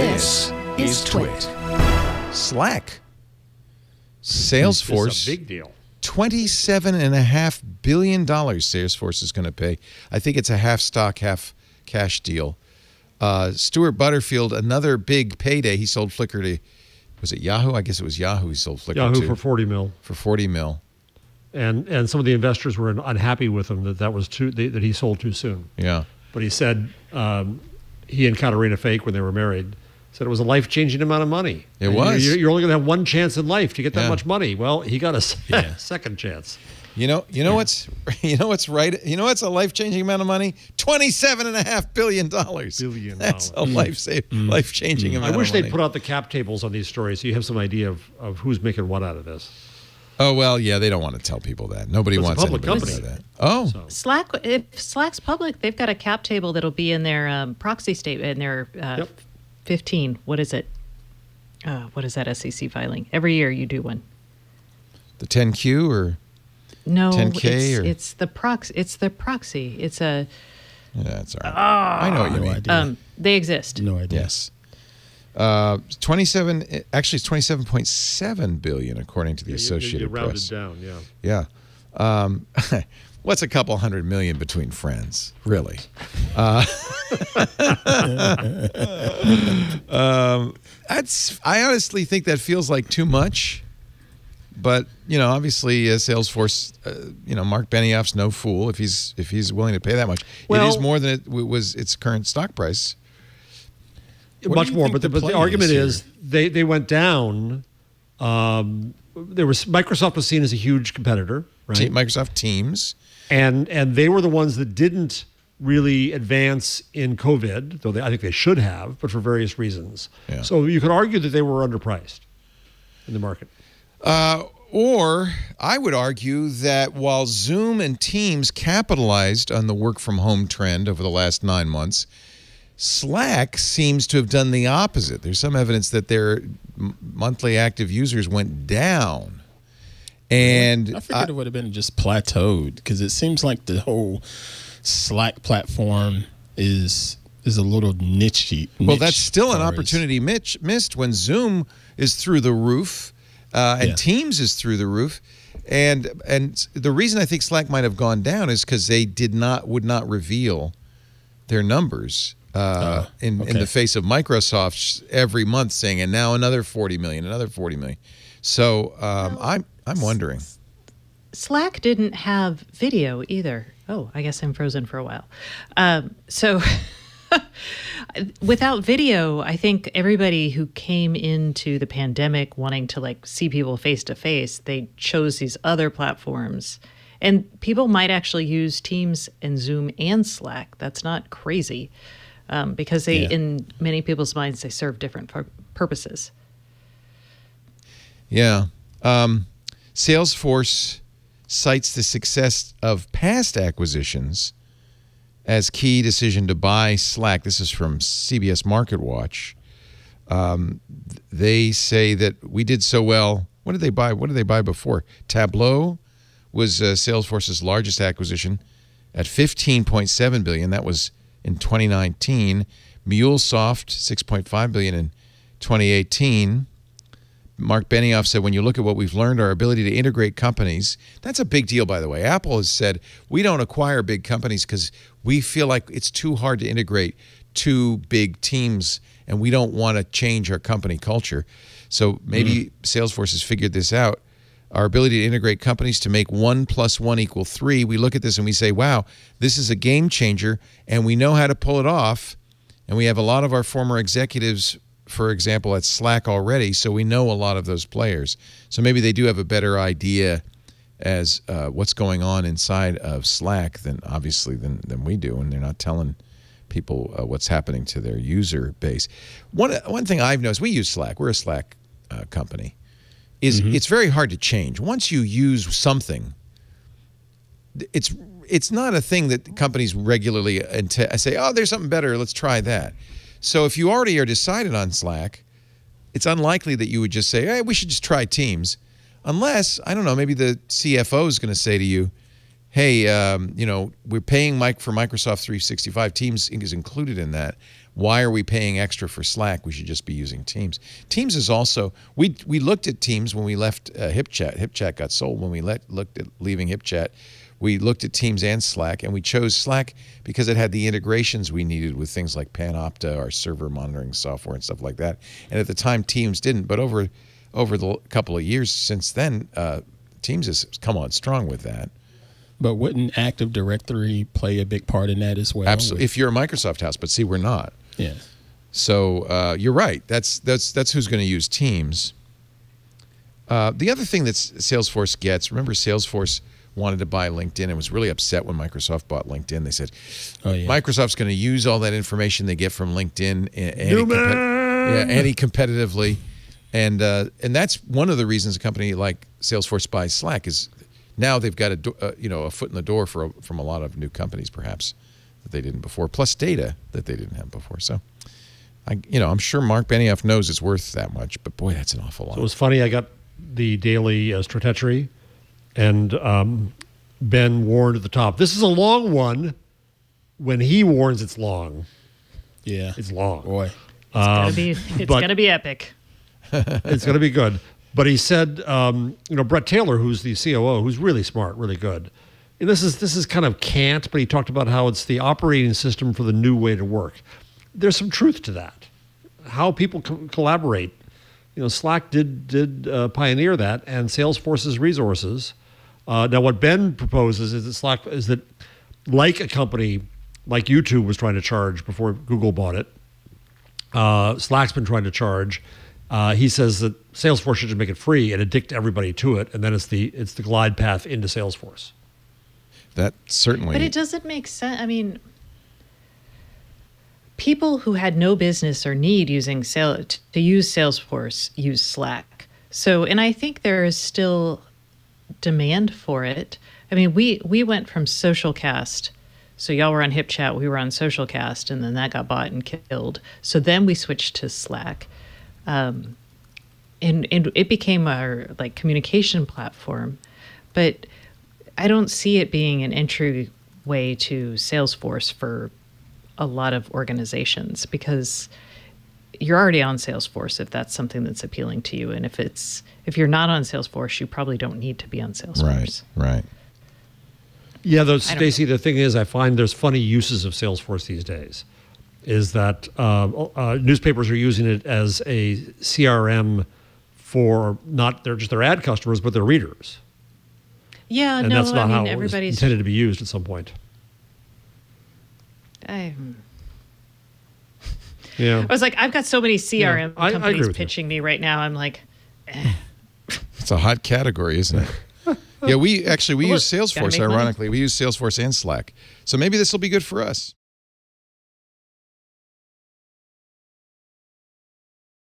This is Twit. Slack. Salesforce. It's a big deal. $27.5 billion Salesforce is going to pay. I think it's a half stock, half cash deal. Stuart Butterfield, another big payday. He sold Flickr to, was it Yahoo? I guess it was Yahoo he sold Flickr to. Yahoo for 40 mil. For 40 mil. And some of the investors were unhappy with him that that was too, that he sold too soon. Yeah. But he said, he and Katarina Fake, when they were married, said it was a life-changing amount of money. It was. You're only going to have one chance in life to get that much money. Well, he got a second chance. You know what's a life-changing amount of money? $27.5 billion. That's a life-changing amount. I wish they'd put out the cap tables on these stories so you have some idea of who's making what out of this. Oh well, yeah, they don't want to tell people that. Nobody wants anybody to know that. Oh, so. Slack. If Slack's public, they've got a cap table that'll be in their proxy statement. In their 15. What is it? What is that SEC filing? Every year you do one. The 10Q or 10K it's the proxy. It's the proxy. It's a. Yeah, that's all right. I know what you mean. They exist. No idea. Yes. 27. Actually, it's 27.7 billion, according to the Associated Press. You rounded down, yeah. Yeah. What's a couple hundred million between friends, really? I honestly think that feels like too much. But you know, obviously, Salesforce. You know, Mark Benioff's no fool if he's willing to pay that much. Well, it is more than it was its current stock price. Much more, but the argument is they went down. Microsoft was seen as a huge competitor, right? Microsoft Teams, and they were the ones that didn't really advance in COVID, though I think they should have, but for various reasons. Yeah. So you could argue that they were underpriced in the market. Or I would argue that while Zoom and Teams capitalized on the work from home trend over the last 9 months, Slack seems to have done the opposite. There's some evidence that their monthly active users went down. And I figured it would have been just plateaued, because it seems like the whole Slack platform is a little niche. Well, that's still an opportunity missed when Zoom is through the roof and Teams is through the roof. And the reason I think Slack might have gone down is because they would not reveal their numbers. In the face of Microsoft every month saying, and now another 40 million, another 40 million. So I'm wondering. Slack didn't have video either. Oh, I guess I'm frozen for a while. So without video, I think everybody who came into the pandemic wanting to like see people face to face, they chose these other platforms. And people might actually use Teams and Zoom and Slack. That's not crazy. Because they, in many people's minds, they serve different purposes. Yeah. Salesforce cites the success of past acquisitions as key decision to buy Slack. This is from CBS MarketWatch. They say that we did so well. What did they buy? What did they buy before? Tableau was Salesforce's largest acquisition at $15.7 billion. That was in 2019, MuleSoft, $6.5 billion in 2018. Mark Benioff said, when you look at what we've learned, our ability to integrate companies, that's a big deal, by the way. Apple has said, we don't acquire big companies because we feel like it's too hard to integrate two big teams, and we don't want to change our company culture. So maybe Salesforce has figured this out. Our ability to integrate companies to make 1 + 1 = 3. We look at this and we say, wow, this is a game changer, and we know how to pull it off. And we have a lot of our former executives, for example, at Slack already, so we know a lot of those players. So maybe they do have a better idea as what's going on inside of Slack than we do, and they're not telling people what's happening to their user base. One thing I've noticed, we use Slack. We're a Slack company. Is it's very hard to change. Once you use something, it's not a thing that companies regularly say, oh, there's something better, let's try that. So if you already are decided on Slack, it's unlikely that you would just say, hey, we should just try Teams. Unless, I don't know, maybe the CFO is going to say to you, hey, you know, we're paying Mike for Microsoft 365. Teams is included in that. Why are we paying extra for Slack? We should just be using Teams. Teams is also, we looked at Teams when we left HipChat. HipChat got sold when we looked at leaving HipChat. We looked at Teams and Slack, and we chose Slack because it had the integrations we needed with things like Panopta, our server monitoring software and stuff like that. And at the time, Teams didn't. But over the couple of years since then, Teams has come on strong with that. But wouldn't Active Directory play a big part in that as well? Absolutely. If you're a Microsoft house, but see, we're not. Yeah. So you're right. That's who's going to use Teams. The other thing that Salesforce gets, remember Salesforce wanted to buy LinkedIn and was really upset when Microsoft bought LinkedIn. They said, oh, yeah, Microsoft's going to use all that information they get from LinkedIn anti-competitively. And that's one of the reasons a company like Salesforce buys Slack is now they've got a foot in the door for from a lot of new companies perhaps that they didn't before, plus data that they didn't have before. So, I'm sure Mark Benioff knows it's worth that much, but boy, that's an awful lot. So it was funny. I got the daily strategy, and Ben warned at the top, this is a long one. When he warns, it's long. Yeah. It's long. Boy. It's going to be epic. It's going to be good. But he said, Brett Taylor, who's the COO, who's really smart, really good. And this is kind of cant, but he talked about how it's the operating system for the new way to work. There's some truth to that. How people collaborate. You know, Slack did pioneer that, and Salesforce's resources. Now, what Ben proposes is that Slack is that, like a company like YouTube was trying to charge before Google bought it, Slack's been trying to charge. He says that Salesforce should just make it free and addict everybody to it, and then it's the glide path into Salesforce. That certainly. But it doesn't make sense. I mean, people who had no business or need using to use Salesforce use Slack. So, and I think there is still demand for it. I mean, we went from Socialcast. So y'all were on HipChat, we were on Socialcast, and then that got bought and killed. So then we switched to Slack. And it became our communication platform, but I don't see it being an entry way to Salesforce for a lot of organizations, because you're already on Salesforce if that's something that's appealing to you, and if you're not on Salesforce, you probably don't need to be on Salesforce. Right. Yeah, though, Stacey, the thing is, I find there's funny uses of Salesforce these days. Is that newspapers are using it as a CRM for not just their ad customers, but their readers. Yeah, and no, that's not how it was intended to be used at some point. Yeah, I was like, I've got so many CRM companies pitching me right now. I'm like, eh. It's a hot category, isn't it? Yeah, we use Salesforce. Ironically, we use Salesforce and Slack. So maybe this will be good for us.